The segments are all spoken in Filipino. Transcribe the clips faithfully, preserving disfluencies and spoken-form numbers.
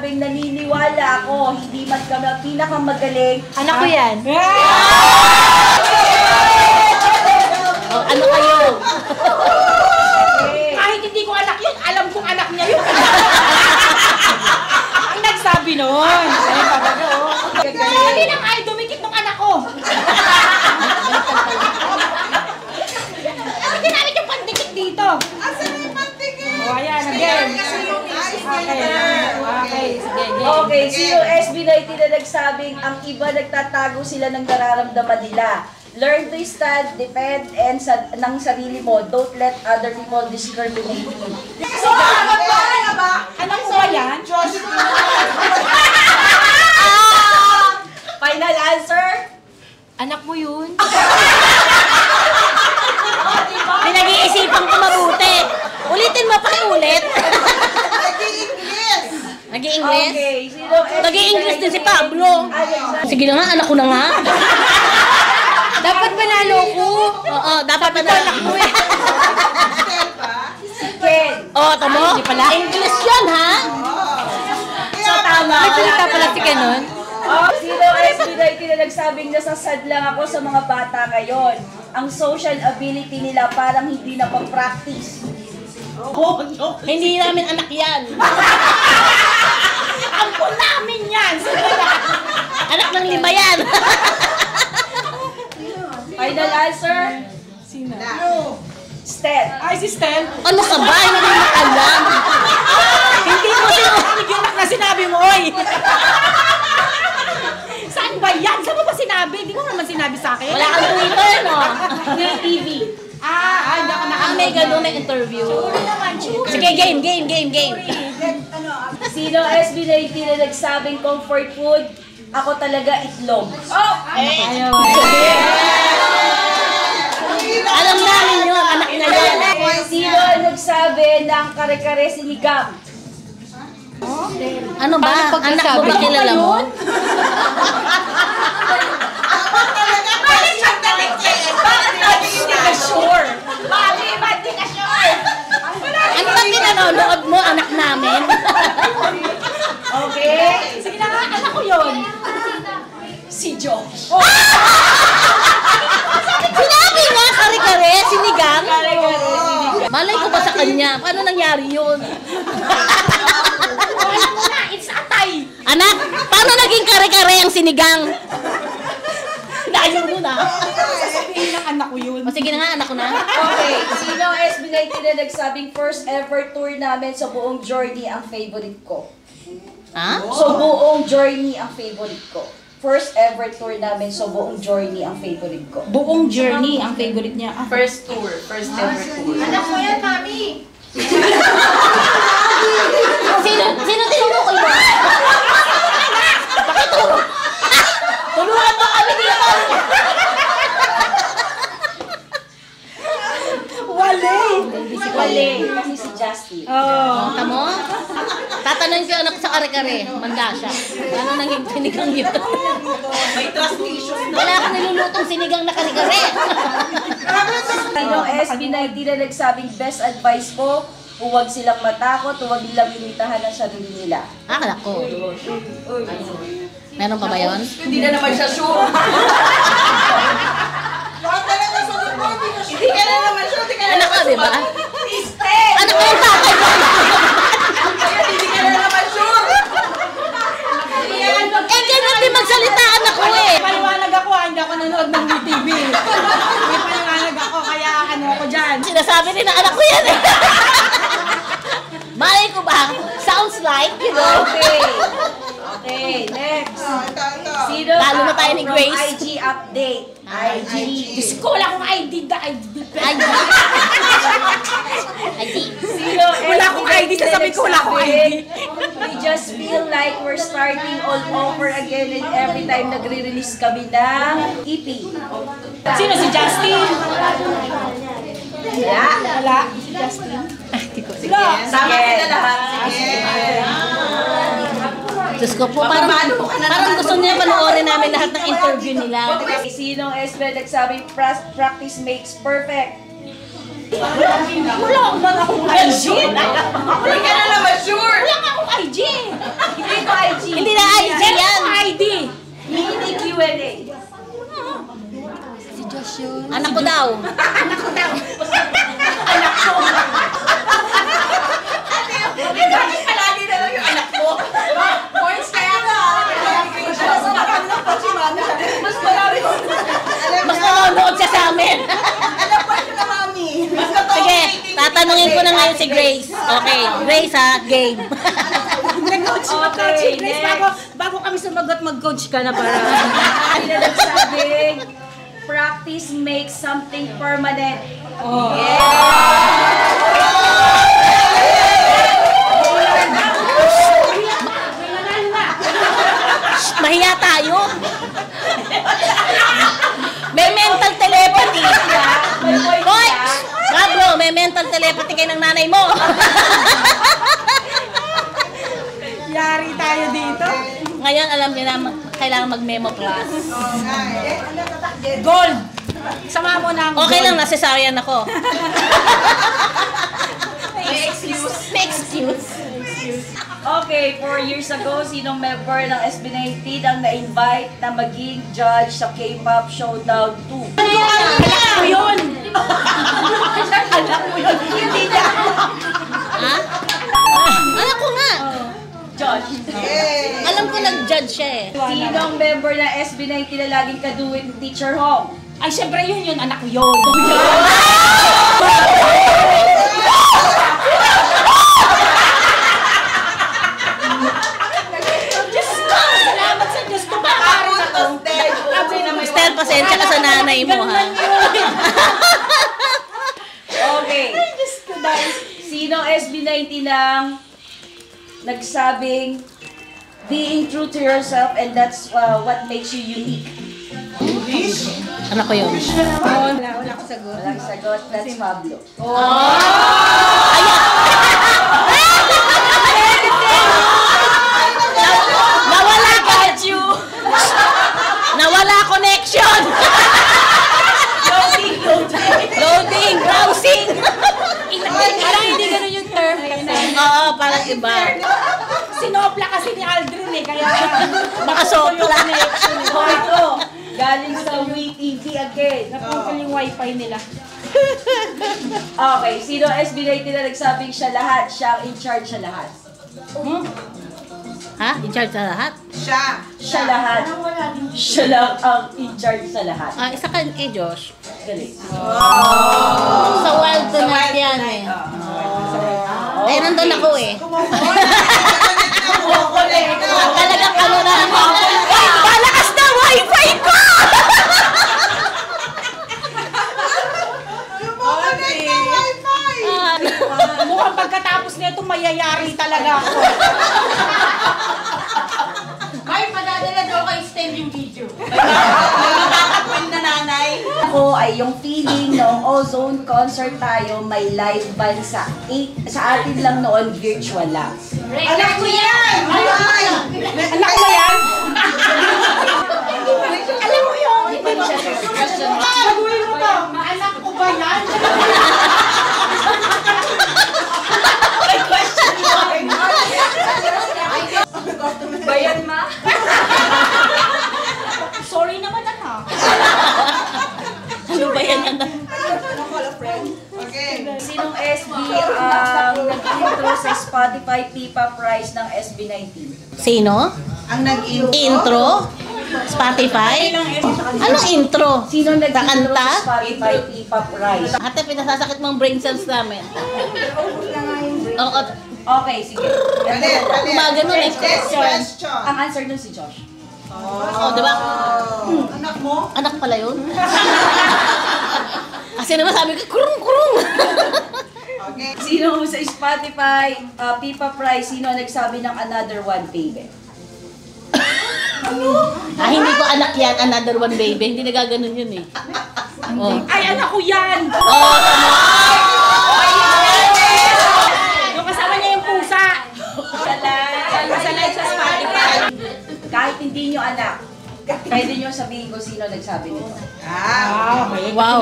nagsasabing naniniwala ako, hindi man kami ang pinakamagaling. Anak ko yan. Oh, ano kayo? Okay. Kahit hindi ko anak yun, alam kong anak niya yun. Ang nagsabi nun. Ay, babago. Hindi na kayo, dumikit ng anak ko. Hindi namin yung pandikit dito. Asan yung pandikit? O, ayan, again. Okay, si S B ninety na nagsabing ang iba nagtatago sila ng nararamdaman nila. Learn to stand, depend, and sa ng sarili mo. Don't let other people discriminate you. So, ano ba? Ano ba? Alam ko ba yan? Final answer? Anak mo yun? Pinag-iisipan ko mabuti. Ulitin mo pa ulit. Nag-i-English? Okay. Nag-i-English din si Pablo. Sige na nga, anak ko na nga. Dapat manalo ko. Oo, dapat manalo ko eh. Ken. Oo, tama. English yun, ha? So, tama. May pinita pala si Ken nun. Sino S B ninety na nagsabing nasasad lang ako sa mga bata ngayon? Ang social ability nila parang hindi na pag-practice. Hindi namin anak yan. Ampo namin yan! Anak ng lima yan! Final answer? Sina? No. Stel. Ay, si Stel. Ano ka ba? Ano na makalam? Hindi mo sinabi yung anak na sinabi mo, oy! Saan ba yan? Saan mo ba sinabi? Hindi mo naman sinabi sa akin. Wala kang Twitter, no? May T V. Ah, ay, hindi ako nakalam. Ah, may ganun na interview. Sige, game, game, game, game. Sino S B ninety na nagsabing comfort food? Ako talaga itlog. Oh! Ayun. Alam namin yun, anak na yun. Sino nagsabi ng kare-kare sinigang? Ano ba? Anak mo ba kilala mo? Ako talaga pala siya talikit. Bakit nabi hindi ka sure? Bakit ba hindi ka sure? Ano ba kinanood mo, anak namin? Okay. Sige na nga, anak ko yun. Si Josh. Sinabi nga, kare-kare, sinigang. Kare-kare, sinigang. Malay ko ba sa kanya? Paano nangyari yun? It's atay. Anak, paano naging kare-kare ang sinigang? Naayon mo na. Sasabihin ng anak ko yun. O sige na nga, anak ko na. Okay. Sino S B ninety na nagsabing first ever tour namin sa buong journey ang favorite ko? Ah? Huh? So buong journey ang favorite ko. First ever tour namin, so buong journey ang favorite ko. Buong journey ang favorite niya. Ah. First tour, first ah, ever tour. Anak mo yan, mami. Sino? Sino tinutukoy mo? Bakit mo? Tulungan mo kami dito! Wale! Wale! Kasi si Justin. Oo. Tama mo? Tatanungin ko yung anak sa kare-kare. Manda siya. Ano naging sinigang yun? May trust issues na. Wala ka nilulutong sinigang na kare-kare. Yung S B ninety na nagsabing best advice ko, huwag silang matakot, huwag nilang limitahan ang sarili nila. Ah, anak ko. Meron pa ba yun? Hindi na naman siya sure. Bakit ka lang nasunod mo? Hindi ka na naman sure. Anak ko, di ba? Iste! Anak ko yung tatay ko! Hindi ka na naman sure. Eh, ganun din magsalita anak ko eh. Paliwanag ako, hindi ako nanood ng T V. May paliwanag ako, kaya ano ako dyan. Sinasabi rin na anak ko yan eh. Malay ko ba? Sounds like, you know? Okay. Okay, next. Sino talo na tayo ni Grace? From I G update. I G. Isko lang kung I D na I D. I D. I D. Sino? Wala akong I D. Sasabi ko wala akong I D. We just feel like we're starting all over again and every time nagre-release kami ng E P. Sino si Justin? Wala. Wala. Si Justin. Sige, sama sila lahat. Sige. Diyos ko po, parang gusto niya panoorin namin lahat ng interview nila. Sinong S B nagsabi, practice makes perfect? Wala akong I G. Wala akong I G. Wala akong I G. Hindi na I D yan. I D. Hindi Q and A. Si Josh yun. Anak ko daw. Anak ko daw. Anak ko. Hindi na palagi na lang yung anak ko. Boys kaya na. Mas marami ng pagsimana. Mas marami. Mas nanonood siya sa amin. Anak ko siya na mami. Sige, tatanungin ko na ngayon si Grace. Okay, Grace ha, game. Nag-coach, mag-coach si Grace. Bago kami sumagot, mag-coach ka na para. Hindi na nagsabing, practice makes something permanent. Oh. Yeah! Mahiya tayo. May mental telepathy. Hoy! Pablo, may mental telepathy kayo ng nanay mo. Yari tayo dito. Ngayon, alam niyo na, kailangan mag-memo class. Gold! Sama mo na ang gold. Okay lang, nasesaryan ako. May excuse. May excuse. Okay, four years ago, sinong member ng S B ninety ang na-invite na maging judge sa K-pop Showdown two? Ano yun? Anak ko yun! Anak ko yun! Hindi niya! Ha? Anak ko nga! Judge. Alam ko nag-judge siya eh. Sinong member ng S B ninety na laging kaduwit ng Teacher Hong? Ay, syempre yun yun! Anak ko yun! Pasensya ka sa nanay mo, ha? Okay. Sino S B ninety nang nagsabing being true to yourself and that's uh, what makes you unique? Ano ko yun? Wala, wala ko sagot. Wala ko sagot. That's Pablo. Oh! Ayan! Nawala ka at you! Nawala connection! Loading! Loading! Browsing! Parang hindi ganun yung term. Oo, parang iba. Sinopla kasi ni Aldrin eh, kaya baka sopla. Ito, galing sa W T V again. Napunta yung wifi nila. Okay, sino S B ninety na nagsabing siya lahat? Siya ang in-charge siya lahat. Ha? In-charge sa lahat? Siya! Siya lahat! Siya lang ang in-charge sa lahat. Ah, isa ka eh, Josh. Galing. Oh! Sa wild tonight yan eh. Eh, nandun ako eh. Kumukulit! Talagang ano na ako. Ay, palakas na wifi ko! Kumukulit na wifi! Mukhang pagkatapos na ito, mayayari talaga ako. Ako ay yung feeling noong Ozone concert tayo, may live band sa eight, sa atin lang noon, virtual lang. Anak ko yan! Anak ko yan! Alam mo yun! Saguhin mo ba? Maanak ko ba yan? I question you! Bayan ma? Sorry naman anak! Ano ba yan na? Okay. Sinong S B ang nag-intro sa Spotify Pipa Prize ng S B ninety? Sino? Ang nag-intro? Intro? Spotify? Anong intro? Sino nag-intro sa Spotify Pipa Prize? Ate, pinasasakit mong brain cells namin. Okay, sige. Umaga nun eh. Question. Ang answer nun si Josh. Oo, diba? Anak mo? Anak pala yun. Kasi naman sabi ko, kurung-kurung! Sino sa Spotify, Pipa Prize, sino nagsabi ng another one baby? Ah, hindi ko anak yan, another one baby. Hindi nagaganon yun eh. Ay, anak ko yan! Oo, tama! Yung kasama niya yung pusa! Masalay sa Spotify! Kahit hindi nyo anak, pwede nyo sabihin ko sino nagsabi nito. Ah, okay. Wow.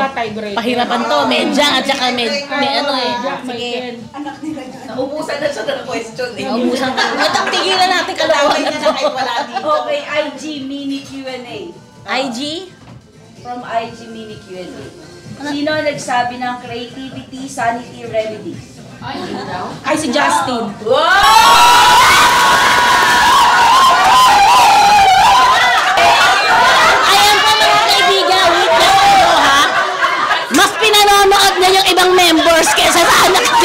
Pahirapan to, medyang at saka med, may ano eh. Sige. Anak nila. Naubusan na siya ng question eh. Naubusan ka. At ang tigilan natin kalawakan na to. Okay, I G mini Q and A. I G? From I G mini Q and A. Sino nagsabi ng creativity, sanity, remedy? Ay, Ay si Justin. Wow! Nanonood na yung ibang members kaysa sa anak.